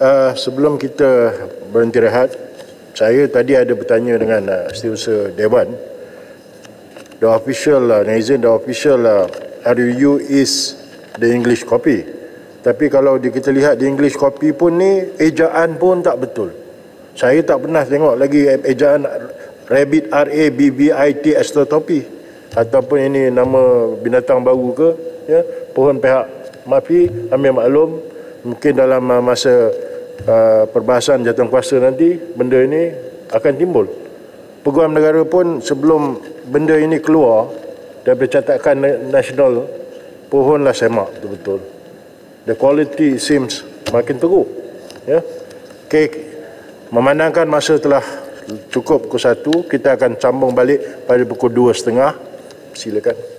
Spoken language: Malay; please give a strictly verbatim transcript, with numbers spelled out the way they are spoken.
uh, sebelum kita beristirahat, saya tadi ada bertanya dengan uh, Setiausaha Dewan. The official uh, Nizam, the official uh, R U U is the English copy. Tapi kalau kita lihat di English copy pun ni, ejaan pun tak betul. Saya tak pernah tengok lagi ejaan rabbit, R A B B I T, astrotopi. Ataupun ini nama binatang baru ke, ya, pohon pihak Mafi, ambil maklum. Mungkin dalam masa uh, perbahasan jatuh kuasa nanti, benda ini akan timbul. Peguam negara pun sebelum benda ini keluar daripada catakan nasional, pohonlah semak betul-betul. The quality seems makin teruk, ya. Okay. Memandangkan masa telah cukup pukul satu, kita akan sambung balik pada pukul dua setengah. Silakan.